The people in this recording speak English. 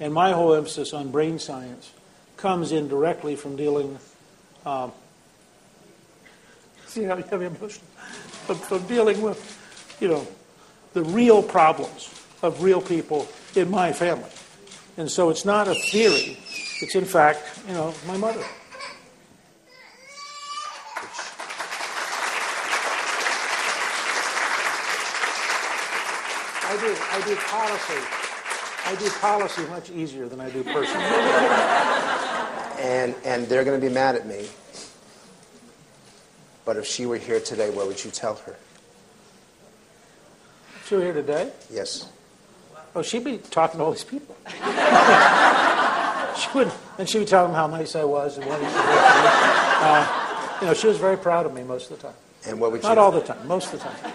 And my whole emphasis on brain science comes in directly from dealing, see how you have emotion, from dealing with, you know, the real problems of real people in my family. And so it's not a theory. It's, in fact, you know, my mother. I do policy. I do policy much easier than I do personal. And they're going to be mad at me. But if she were here today, what would you tell her? If she were here today? Yes. Oh, she'd be talking to all these people. She would, and she'd be telling them how nice I was and what she did. You know, she was very proud of me most of the time. And what would you? Not all the time, most of the time.